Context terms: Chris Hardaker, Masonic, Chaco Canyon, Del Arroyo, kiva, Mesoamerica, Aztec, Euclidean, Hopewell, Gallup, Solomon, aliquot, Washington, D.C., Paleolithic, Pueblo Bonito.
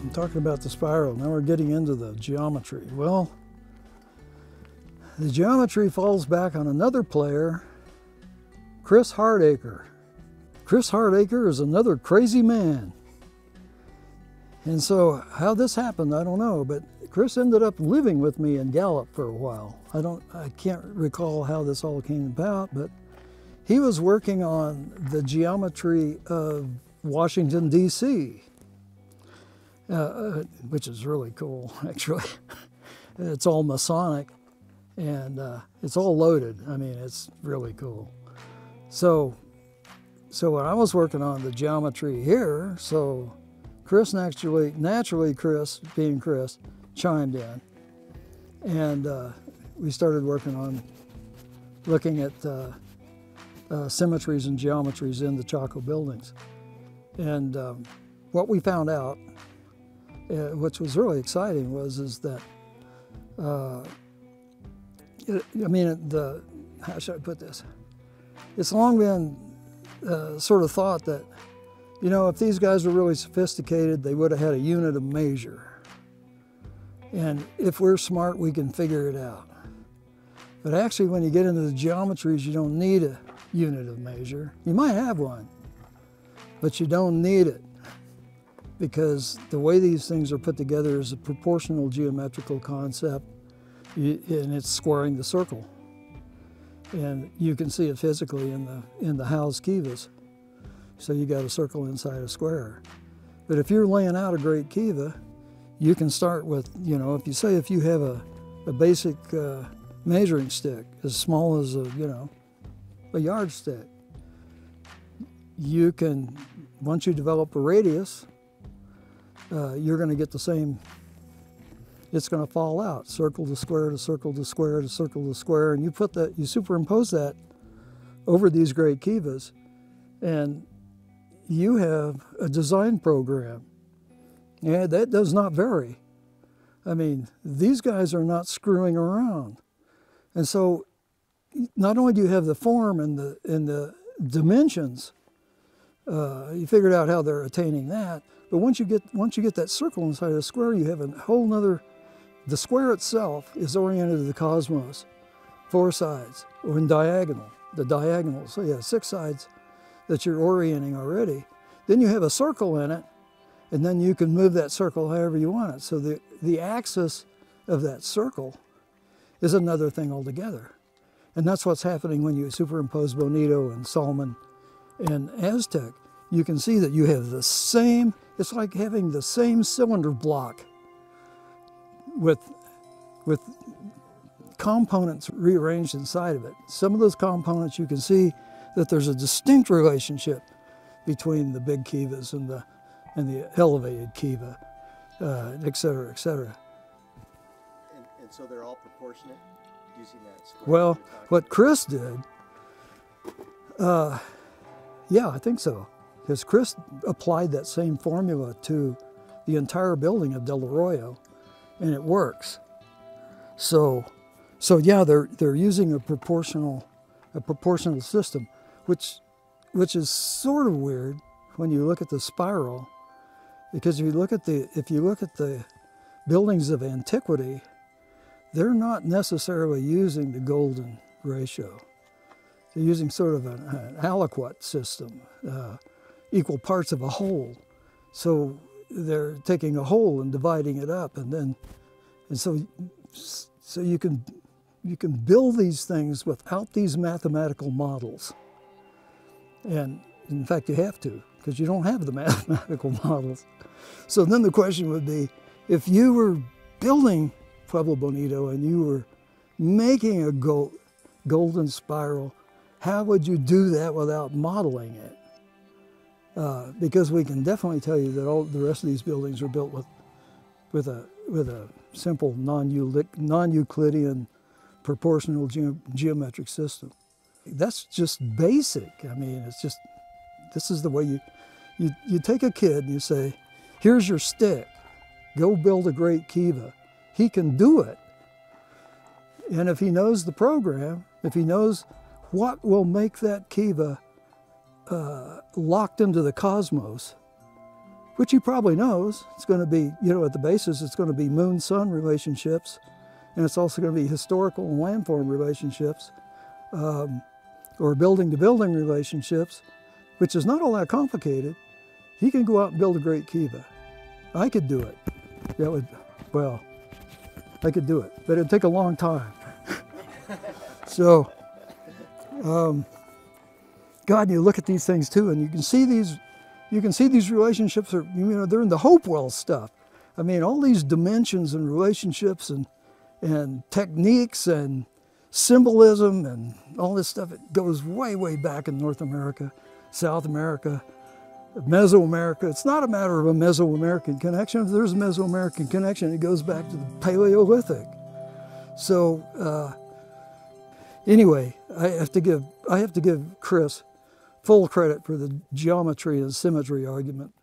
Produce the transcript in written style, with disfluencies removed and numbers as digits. I'm talking about the spiral. Now we're getting into the geometry. Well, the geometry falls back on another player, Chris Hardaker. Chris Hardaker is another crazy man. And so how this happened, I don't know, but Chris ended up living with me in Gallup for a while. I can't recall how this all came about, but he was working on the geometry of Washington, D.C., which is really cool, actually. It's all Masonic, and it's all loaded. I mean, it's really cool. So when I was working on the geometry here, so Chris naturally Chris, being Chris, chimed in, and we started working on looking at symmetries and geometries in the Chaco buildings. And what we found out, which was really exciting, is that, how should I put this? It's long been sort of thought that, you know, if these guys were really sophisticated, they would have had a unit of measure. And if we're smart, we can figure it out. But actually, when you get into the geometries, you don't need a unit of measure. You might have one, but you don't need it, because the way these things are put together is a proportional geometrical concept, and it's squaring the circle. And you can see it physically in the house kivas. So you got a circle inside a square. But if you're laying out a great kiva, you can start with, you know, if you have a basic measuring stick as small as a yardstick, you can, once you develop a radius, you're going to get the same, it's going to fall out, circle to square to circle to square to circle to square, and you superimpose that over these great kivas, and you have a design program. And that does not vary. I mean, these guys are not screwing around. And so not only do you have the form and the dimensions, you figured out how they're attaining that, but once you get that circle inside a square, you have a whole nother, the square itself is oriented to the cosmos, 4 sides, or in diagonal, the diagonals, so you have 6 sides that you're orienting already. Then you have a circle in it, and then you can move that circle however you want it. So the axis of that circle is another thing altogether. And that's what's happening when you superimpose Bonito and Solomon and Aztec. You can see that you have the same, it's like having the same cylinder block with components rearranged inside of it. Some of those components, you can see that there's a distinct relationship between the big kivas and the elevated kiva, et cetera, et cetera. And so they're all proportionate using that square? Well, what Chris did, yeah, I think so, because Chris applied that same formula to the entire building of Del Arroyo, and it works. So yeah, they're using a proportional system, which is sort of weird when you look at the spiral, because if you look at the buildings of antiquity, they're not necessarily using the golden ratio. They're using sort of an aliquot system, equal parts of a whole. So they're taking a whole and dividing it up, and so you can build these things without these mathematical models. And in fact, you have to, because you don't have the mathematical models. So then the question would be, if you were building Pueblo Bonito and you were making a golden spiral, how would you do that without modeling it? Because we can definitely tell you that all the rest of these buildings are built with a simple non-Euclidean proportional geometric system. That's just basic. I mean, it's just, this is the way you take a kid and you say, here's your stick, go build a great kiva. He can do it. And if he knows the program, if he knows what will make that kiva locked into the cosmos, which he probably knows. It's going to be, you know, at the basis, it's going to be moon-sun relationships, and it's also going to be historical and landform relationships, or building-to-building relationships, which is not all that complicated. He can go out and build a great kiva. I could do it. That would, well, I could do it, but it'd take a long time. So, God, you look at these things too, and you can see these. You can see these relationships are, you know, they're in the Hopewell stuff. I mean, all these dimensions and relationships and techniques and symbolism and all this stuff, it goes way, way back in North America, South America, Mesoamerica. It's not a matter of a Mesoamerican connection. If there's a Mesoamerican connection, it goes back to the Paleolithic. So anyway, I have to give Chris full credit for the geometry and symmetry argument.